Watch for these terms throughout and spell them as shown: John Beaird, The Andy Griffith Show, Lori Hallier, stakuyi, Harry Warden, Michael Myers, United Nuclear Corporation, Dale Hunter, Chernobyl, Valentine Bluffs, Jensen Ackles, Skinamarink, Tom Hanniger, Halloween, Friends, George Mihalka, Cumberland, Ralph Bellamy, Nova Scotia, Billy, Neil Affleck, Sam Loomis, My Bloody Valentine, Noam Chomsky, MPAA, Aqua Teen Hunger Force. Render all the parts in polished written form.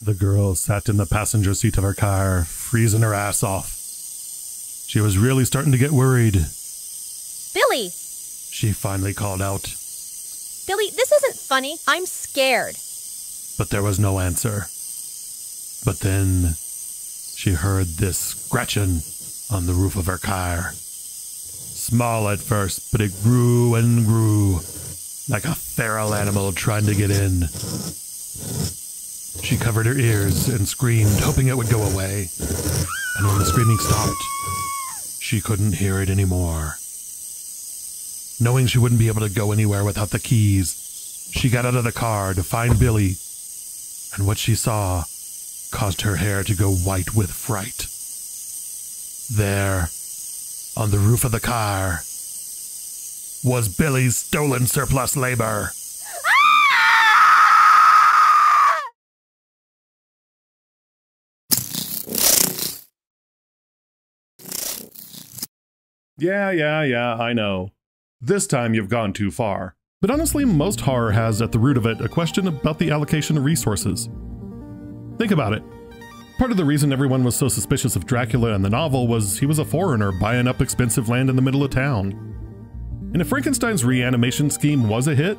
The girl sat in the passenger seat of her car, freezing her ass off. She was really starting to get worried. Billy! She finally called out. Billy, this isn't funny. I'm scared. But there was no answer. But then she heard this scratching on the roof of her car. Small at first, but it grew and grew, like a feral animal trying to get in. She covered her ears and screamed, hoping it would go away. And when the screaming stopped, she couldn't hear it anymore. Knowing she wouldn't be able to go anywhere without the keys, she got out of the car to find Billy, and what she saw caused her hair to go white with fright. There, on the roof of the car, was Billy's stolen surplus labor. Yeah, I know. This time you've gone too far. But honestly, most horror has at the root of it a question about the allocation of resources. Think about it. Part of the reason everyone was so suspicious of Dracula in the novel was he was a foreigner buying up expensive land in the middle of town. And if Frankenstein's reanimation scheme was a hit,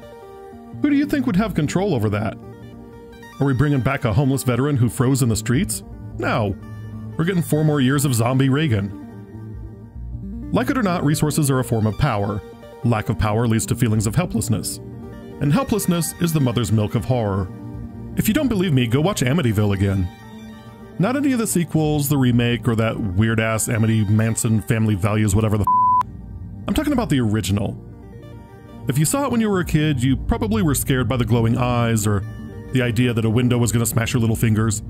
who do you think would have control over that? Are we bringing back a homeless veteran who froze in the streets? No. We're getting 4 more years of zombie Reagan. Like it or not, resources are a form of power. Lack of power leads to feelings of helplessness. And helplessness is the mother's milk of horror. If you don't believe me, go watch Amityville again. Not any of the sequels, the remake, or that weird-ass Amity Manson family values whatever the f***. I'm talking about the original. If you saw it when you were a kid, you probably were scared by the glowing eyes or the idea that a window was going to smash your little fingers.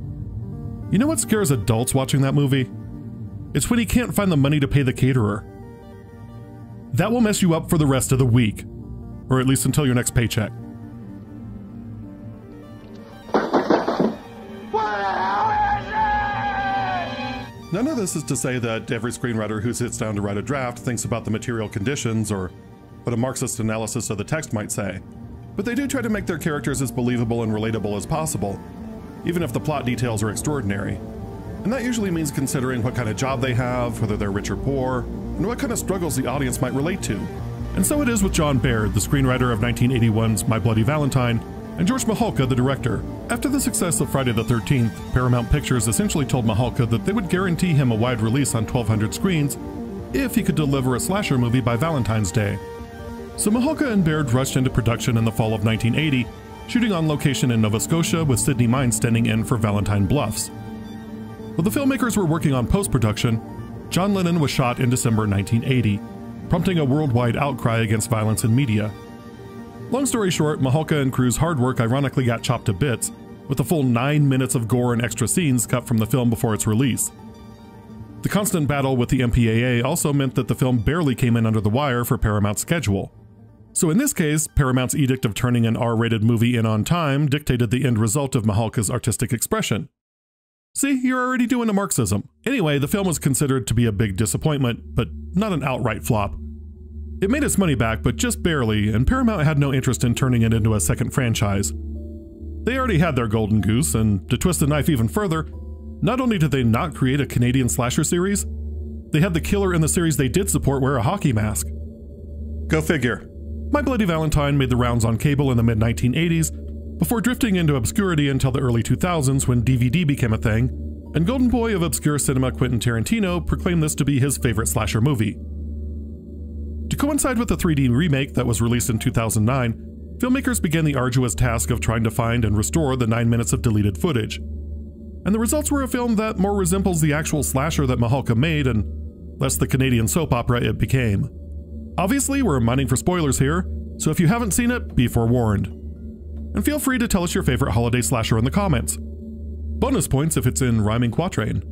You know what scares adults watching that movie? It's when he can't find the money to pay the caterer. That will mess you up for the rest of the week, or at least until your next paycheck. None of this is to say that every screenwriter who sits down to write a draft thinks about the material conditions or what a Marxist analysis of the text might say, but they do try to make their characters as believable and relatable as possible, even if the plot details are extraordinary. And that usually means considering what kind of job they have, whether they're rich or poor, and what kind of struggles the audience might relate to. And so it is with John Beaird, the screenwriter of 1981's My Bloody Valentine, and George Mihalka, the director. After the success of Friday the 13th, Paramount Pictures essentially told Mihalka that they would guarantee him a wide release on 1,200 screens if he could deliver a slasher movie by Valentine's Day. So Mihalka and Beaird rushed into production in the fall of 1980, shooting on location in Nova Scotia with Sydney Mines standing in for Valentine Bluffs. While the filmmakers were working on post-production, John Lennon was shot in December 1980, prompting a worldwide outcry against violence in media. Long story short, Mihalka and crew's hard work ironically got chopped to bits, with a full 9 minutes of gore and extra scenes cut from the film before its release. The constant battle with the MPAA also meant that the film barely came in under the wire for Paramount's schedule. So in this case, Paramount's edict of turning an R-rated movie in on time dictated the end result of Mihalka's artistic expression. See, you're already doing a Marxism. Anyway, the film was considered to be a big disappointment, but not an outright flop. It made its money back, but just barely, and Paramount had no interest in turning it into a second franchise. They already had their golden goose, and to twist the knife even further, not only did they not create a Canadian slasher series, they had the killer in the series they did support wear a hockey mask. Go figure. My Bloody Valentine made the rounds on cable in the mid-1980s, before drifting into obscurity until the early 2000s when DVD became a thing, and Golden Boy of obscure cinema Quentin Tarantino proclaimed this to be his favorite slasher movie. To coincide with the 3D remake that was released in 2009, filmmakers began the arduous task of trying to find and restore the 9 minutes of deleted footage. And the results were a film that more resembles the actual slasher that Mihalka made and less the Canadian soap opera it became. Obviously, we're mining for spoilers here, so if you haven't seen it, be forewarned. And feel free to tell us your favorite holiday slasher in the comments. Bonus points if it's in rhyming quatrain.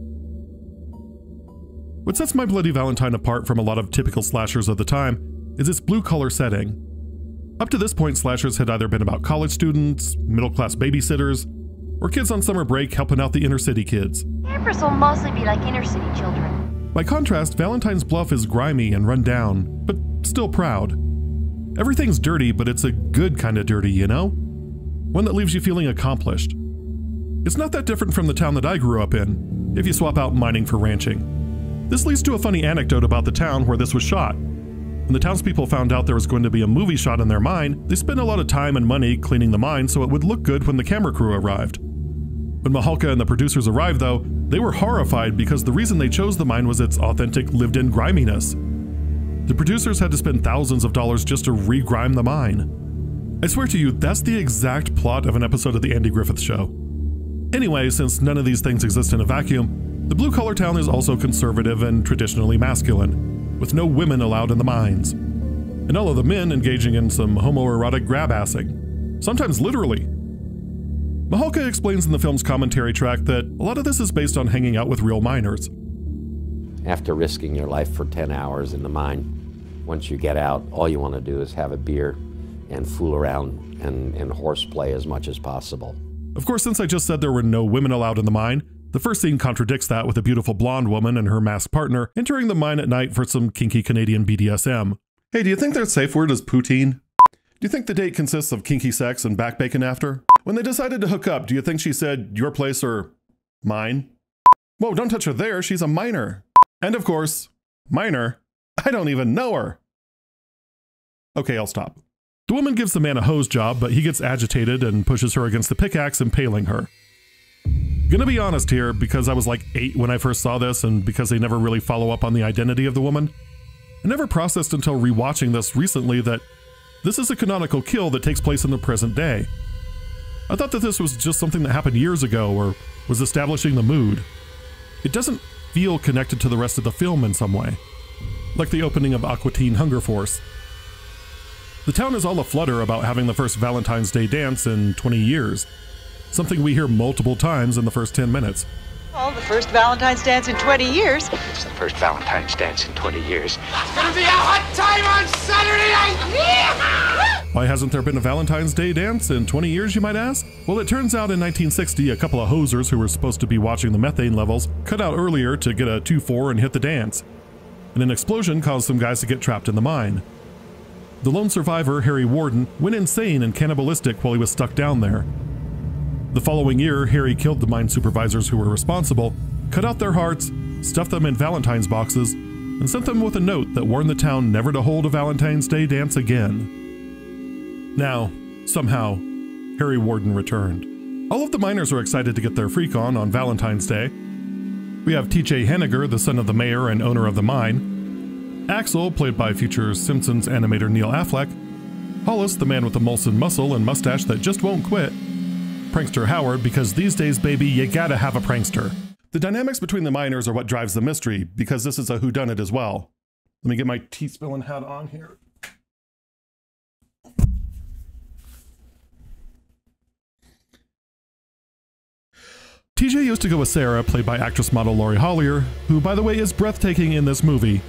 What sets My Bloody Valentine apart from a lot of typical slashers of the time is its blue-collar setting. Up to this point, slashers had either been about college students, middle-class babysitters, or kids on summer break helping out the inner-city kids. Campers will mostly be like inner-city children. By contrast, Valentine's Bluff is grimy and run down, but still proud. Everything's dirty, but it's a good kind of dirty, you know? One that leaves you feeling accomplished. It's not that different from the town that I grew up in, if you swap out mining for ranching. This leads to a funny anecdote about the town where this was shot. When the townspeople found out there was going to be a movie shot in their mine, they spent a lot of time and money cleaning the mine so it would look good when the camera crew arrived. When Mihalka and the producers arrived though, they were horrified because the reason they chose the mine was its authentic lived-in griminess. The producers had to spend thousands of dollars just to re-grime the mine. I swear to you, that's the exact plot of an episode of The Andy Griffith Show. Anyway, since none of these things exist in a vacuum, the blue-collar town is also conservative and traditionally masculine, with no women allowed in the mines, and all of the men engaging in some homoerotic grab-assing, sometimes literally. Mihalka explains in the film's commentary track that a lot of this is based on hanging out with real miners. After risking your life for 10 hours in the mine, once you get out, all you want to do is have a beer and fool around and horseplay as much as possible. Of course, since I just said there were no women allowed in the mine, the first scene contradicts that with a beautiful blonde woman and her masked partner entering the mine at night for some kinky Canadian BDSM. Hey, do you think their safe word is poutine? Do you think the date consists of kinky sex and back bacon after? When they decided to hook up, do you think she said, your place or mine? Whoa, don't touch her there, she's a miner. And of course, miner, I don't even know her. Okay, I'll stop. The woman gives the man a hose job, but he gets agitated and pushes her against the pickaxe, impaling her. Gonna be honest here, because I was like 8 when I first saw this, and because they never really follow up on the identity of the woman, I never processed until rewatching this recently that this is a canonical kill that takes place in the present day. I thought that this was just something that happened years ago, or was establishing the mood. It doesn't feel connected to the rest of the film in some way, like the opening of Aqua Teen Hunger Force. The town is all aflutter about having the first Valentine's Day dance in 20 years, something we hear multiple times in the first 10 minutes. Oh, the first Valentine's dance in 20 years. It's the first Valentine's dance in 20 years. It's gonna be a hot time on Saturday night! Why hasn't there been a Valentine's Day dance in 20 years, you might ask? Well, it turns out in 1960, a couple of hosers who were supposed to be watching the methane levels cut out earlier to get a 2-4 and hit the dance, and an explosion caused some guys to get trapped in the mine. The lone survivor, Harry Warden, went insane and cannibalistic while he was stuck down there. The following year, Harry killed the mine supervisors who were responsible, cut out their hearts, stuffed them in Valentine's boxes, and sent them with a note that warned the town never to hold a Valentine's Day dance again. Now, somehow, Harry Warden returned. All of the miners are excited to get their freak on Valentine's Day. We have T.J. Henniger, the son of the mayor and owner of the mine, Axel, played by future Simpsons animator Neil Affleck, Hollis, the man with the Molson muscle and mustache that just won't quit, prankster Howard, because these days, baby, you gotta have a prankster. The dynamics between the miners are what drives the mystery, because this is a whodunit as well. Let me get my tea-spilling hat on here. TJ used to go with Sarah, played by actress-model Lori Hallier, who, by the way, is breathtaking in this movie.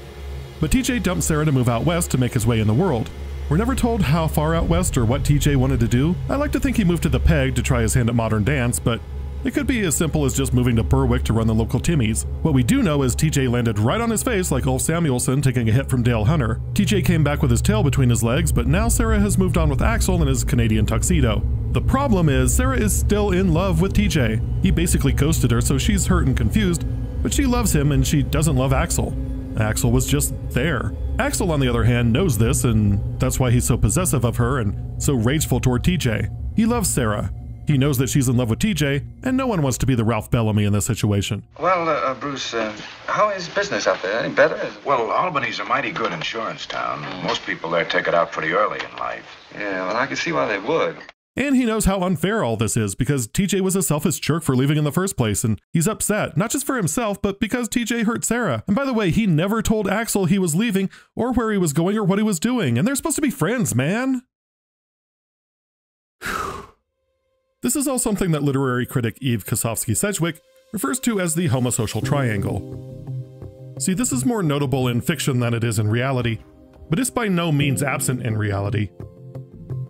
But TJ dumped Sarah to move out west to make his way in the world. We're never told how far out west or what TJ wanted to do. I like to think he moved to the Peg to try his hand at modern dance, but it could be as simple as just moving to Berwick to run the local Timmy's. What we do know is TJ landed right on his face like Ulf Samuelson taking a hit from Dale Hunter. TJ came back with his tail between his legs, but now Sarah has moved on with Axel in his Canadian tuxedo. The problem is Sarah is still in love with TJ. He basically ghosted her, so she's hurt and confused, but she loves him and she doesn't love Axel. Axel was just there. Axel, on the other hand, knows this, and that's why he's so possessive of her and so rageful toward TJ. He loves Sarah. He knows that she's in love with TJ, and no one wants to be the Ralph Bellamy in this situation. Well, Bruce, how is business out there? Any better? Well, Albany's a mighty good insurance town. Most people there take it out pretty early in life. Yeah, well, I can see why they would. And he knows how unfair all this is, because TJ was a selfish jerk for leaving in the first place, and he's upset, not just for himself, but because TJ hurt Sarah. And by the way, he never told Axel he was leaving, or where he was going, or what he was doing, and they're supposed to be friends, man! Whew. This is all something that literary critic Eve Kosofsky Sedgwick refers to as the homosocial triangle. See, this is more notable in fiction than it is in reality, but it's by no means absent in reality.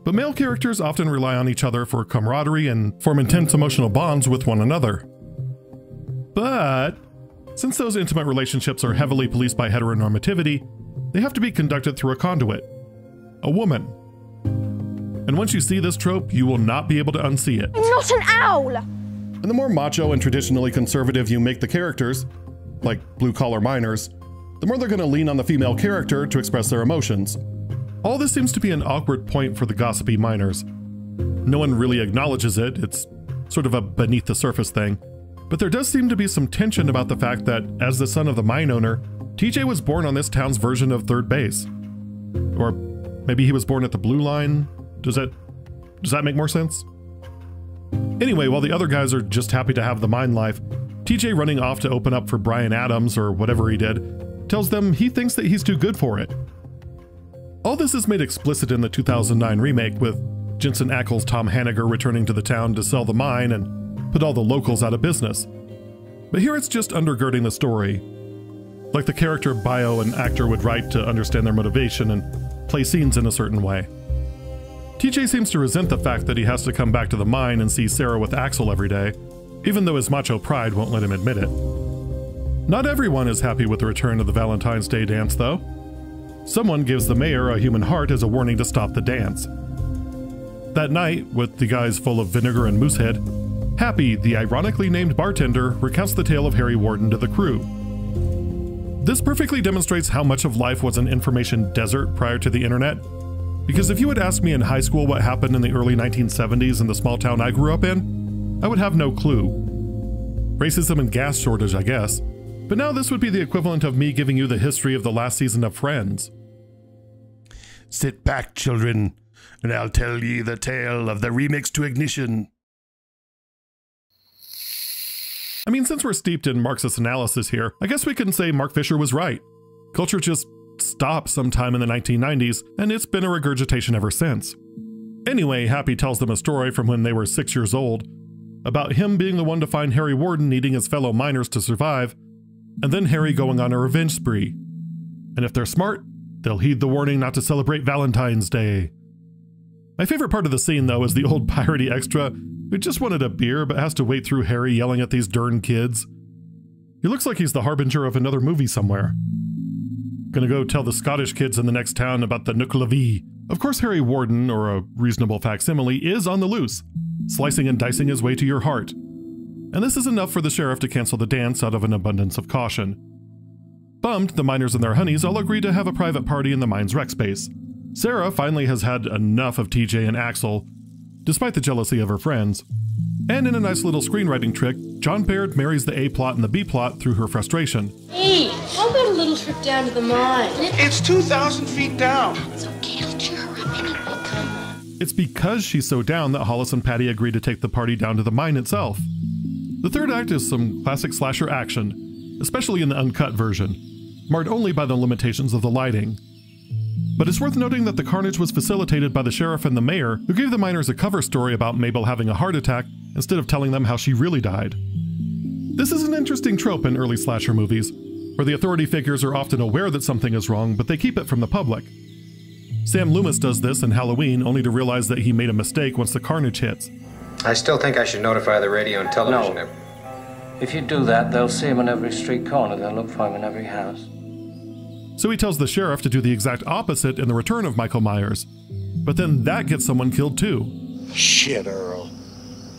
But male characters often rely on each other for camaraderie and form intense emotional bonds with one another. But since those intimate relationships are heavily policed by heteronormativity, they have to be conducted through a conduit, a woman. And once you see this trope, you will not be able to unsee it. I'm not an owl! And the more macho and traditionally conservative you make the characters, like blue-collar miners, the more they're going to lean on the female character to express their emotions. All this seems to be an awkward point for the gossipy miners. No one really acknowledges it, it's sort of a beneath-the-surface thing. But there does seem to be some tension about the fact that, as the son of the mine owner, TJ was born on this town's version of third base. Or maybe he was born at the blue line? Does that make more sense? Anyway, while the other guys are just happy to have the mine life, TJ, running off to open up for Brian Adams or whatever he did, tells them he thinks that he's too good for it. All this is made explicit in the 2009 remake, with Jensen Ackles' Tom Hanniger returning to the town to sell the mine and put all the locals out of business. But here it's just undergirding the story, like the character bio an actor would write to understand their motivation and play scenes in a certain way. TJ seems to resent the fact that he has to come back to the mine and see Sarah with Axel every day, even though his macho pride won't let him admit it. Not everyone is happy with the return of the Valentine's Day dance, though. Someone gives the mayor a human heart as a warning to stop the dance. That night, with the guys full of vinegar and moosehead, Happy, the ironically named bartender, recounts the tale of Harry Warden to the crew. This perfectly demonstrates how much of life was an information desert prior to the internet, because if you had asked me in high school what happened in the early 1970s in the small town I grew up in, I would have no clue. Racism and gas shortage, I guess. But now this would be the equivalent of me giving you the history of the last season of Friends. Sit back, children, and I'll tell ye the tale of the remix to Ignition. I mean, since we're steeped in Marxist analysis here, I guess we can say Mark Fisher was right. Culture just stopped sometime in the 1990s, and it's been a regurgitation ever since. Anyway, Happy tells them a story from when they were 6 years old, about him being the one to find Harry Warden needing his fellow miners to survive, and then Harry going on a revenge spree. And if they're smart, they'll heed the warning not to celebrate Valentine's Day. My favorite part of the scene, though, is the old piratey extra who just wanted a beer but has to wait through Harry yelling at these darn kids. He looks like he's the harbinger of another movie somewhere. Gonna go tell the Scottish kids in the next town about the Nucleavie. Of course, Harry Warden, or a reasonable facsimile, is on the loose, slicing and dicing his way to your heart. And this is enough for the sheriff to cancel the dance out of an abundance of caution. Bummed, the miners and their honeys all agree to have a private party in the mine's rec space. Sarah finally has had enough of TJ and Axel, despite the jealousy of her friends. And in a nice little screenwriting trick, John Beaird marries the A-plot and the B-plot through her frustration. Hey, how about a little trip down to the mine? It's 2,000 feet down. It's okay, I'll cheer her up anyway, come on. It's because she's so down that Hollis and Patty agree to take the party down to the mine itself. The third act is some classic slasher action, especially in the uncut version, marred only by the limitations of the lighting. But it's worth noting that the carnage was facilitated by the sheriff and the mayor, who gave the miners a cover story about Mabel having a heart attack instead of telling them how she really died. This is an interesting trope in early slasher movies, where the authority figures are often aware that something is wrong, but they keep it from the public. Sam Loomis does this in Halloween, only to realize that he made a mistake once the carnage hits. I still think I should notify the radio and television. No. If you do that, they'll see him on every street corner, they'll look for him in every house. So he tells the sheriff to do the exact opposite in The Return of Michael Myers. But then that gets someone killed too. Shit, Earl.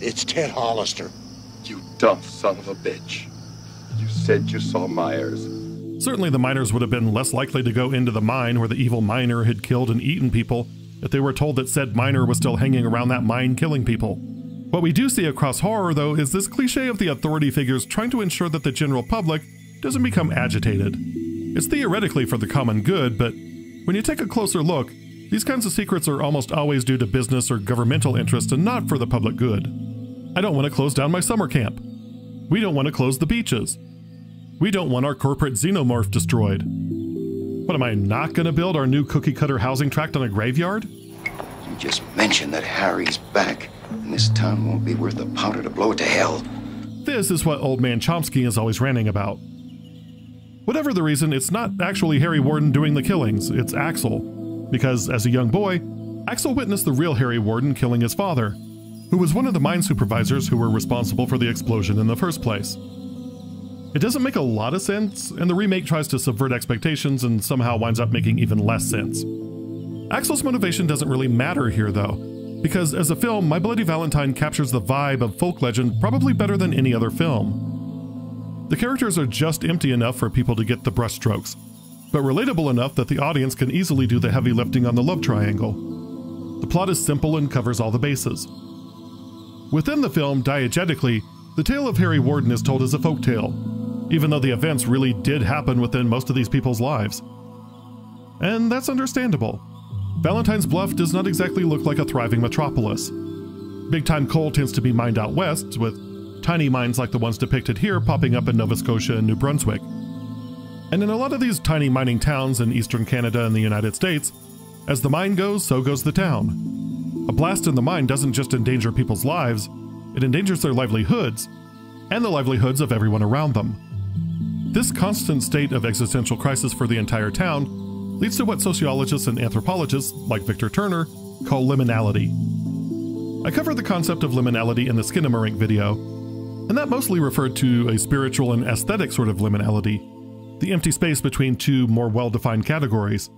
It's Ted Hollister. You dumb son of a bitch. You said you saw Myers. Certainly the miners would have been less likely to go into the mine where the evil miner had killed and eaten people if they were told that said miner was still hanging around that mine killing people. What we do see across horror, though, is this cliche of the authority figures trying to ensure that the general public doesn't become agitated. It's theoretically for the common good, but when you take a closer look, these kinds of secrets are almost always due to business or governmental interest and not for the public good. I don't want to close down my summer camp. We don't want to close the beaches. We don't want our corporate xenomorph destroyed. What, am I not going to build our new cookie-cutter housing tract on a graveyard? You just mentioned that Harry's back, and this town won't be worth a powder to blow it to hell. This is what Old Man Chomsky is always ranting about. Whatever the reason, it's not actually Harry Warden doing the killings, it's Axel. Because, as a young boy, Axel witnessed the real Harry Warden killing his father, who was one of the mine supervisors who were responsible for the explosion in the first place. It doesn't make a lot of sense, and the remake tries to subvert expectations and somehow winds up making even less sense. Axel's motivation doesn't really matter here, though, because as a film, My Bloody Valentine captures the vibe of folk legend probably better than any other film. The characters are just empty enough for people to get the brushstrokes, but relatable enough that the audience can easily do the heavy lifting on the love triangle. The plot is simple and covers all the bases. Within the film, diegetically, the tale of Harry Warden is told as a folktale, even though the events really did happen within most of these people's lives. And that's understandable. Valentine's Bluff does not exactly look like a thriving metropolis. Big-time coal tends to be mined out west, with tiny mines like the ones depicted here popping up in Nova Scotia and New Brunswick. And in a lot of these tiny mining towns in eastern Canada and the United States, as the mine goes, so goes the town. A blast in the mine doesn't just endanger people's lives, it endangers their livelihoods, and the livelihoods of everyone around them. This constant state of existential crisis for the entire town leads to what sociologists and anthropologists, like Victor Turner, call liminality. I covered the concept of liminality in the Skinamarink video, and that mostly referred to a spiritual and aesthetic sort of liminality, the empty space between two more well-defined categories.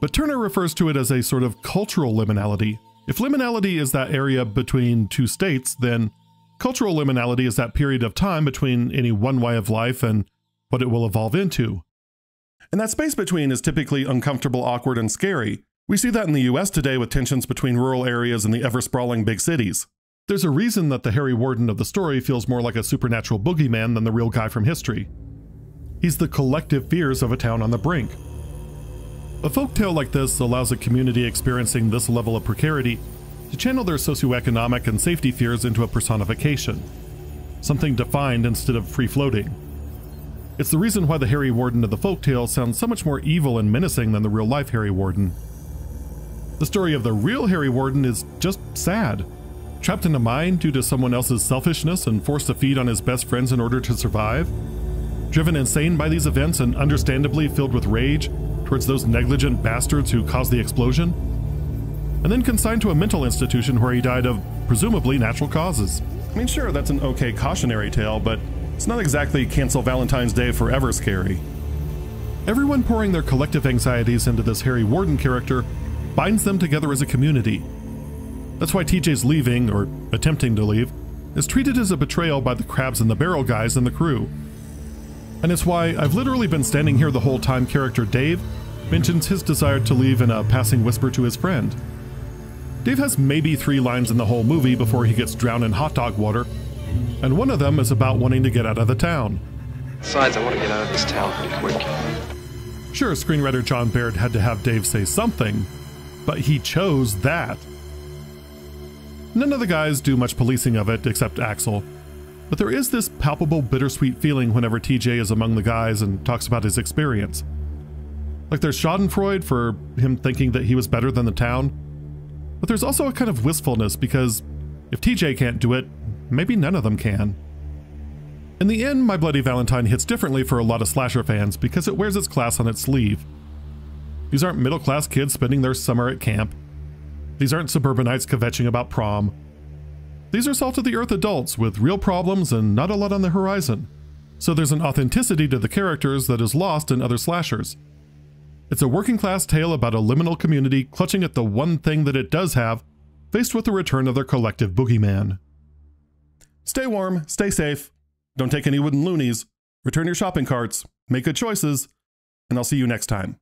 But Turner refers to it as a sort of cultural liminality. If liminality is that area between two states, then cultural liminality is that period of time between any one way of life and what it will evolve into. And that space between is typically uncomfortable, awkward, and scary. We see that in the US today with tensions between rural areas and the ever-sprawling big cities. There's a reason that the Harry Warden of the story feels more like a supernatural boogeyman than the real guy from history. He's the collective fears of a town on the brink. A folktale like this allows a community experiencing this level of precarity to channel their socioeconomic and safety fears into a personification, something defined instead of free-floating. It's the reason why the Harry Warden of the folktale sounds so much more evil and menacing than the real-life Harry Warden. The story of the real Harry Warden is just sad, trapped in a mine due to someone else's selfishness and forced to feed on his best friends in order to survive, driven insane by these events and understandably filled with rage towards those negligent bastards who caused the explosion, and then consigned to a mental institution where he died of, presumably, natural causes. I mean, sure, that's an okay cautionary tale, but it's not exactly cancel Valentine's Day forever scary. Everyone pouring their collective anxieties into this Harry Warden character binds them together as a community. That's why TJ's leaving, or attempting to leave, is treated as a betrayal by the crabs in the barrel guys and the crew. And it's why I've literally been standing here the whole time character Dave mentions his desire to leave in a passing whisper to his friend. Dave has maybe 3 lines in the whole movie before he gets drowned in hot dog water, and one of them is about wanting to get out of the town. Besides, I want to get out of this town pretty quick. Sure, screenwriter John Beaird had to have Dave say something, but he chose that. None of the guys do much policing of it except Axel. But there is this palpable bittersweet feeling whenever TJ is among the guys and talks about his experience. Like there's schadenfreude for him thinking that he was better than the town, but there's also a kind of wistfulness because if TJ can't do it, maybe none of them can. In the end, My Bloody Valentine hits differently for a lot of slasher fans because it wears its class on its sleeve. These aren't middle-class kids spending their summer at camp. These aren't suburbanites kvetching about prom. These are salt-of-the-earth adults with real problems and not a lot on the horizon, so there's an authenticity to the characters that is lost in other slashers. It's a working-class tale about a liminal community clutching at the one thing that it does have, faced with the return of their collective boogeyman. Stay warm, stay safe, don't take any wooden loonies, return your shopping carts, make good choices, and I'll see you next time.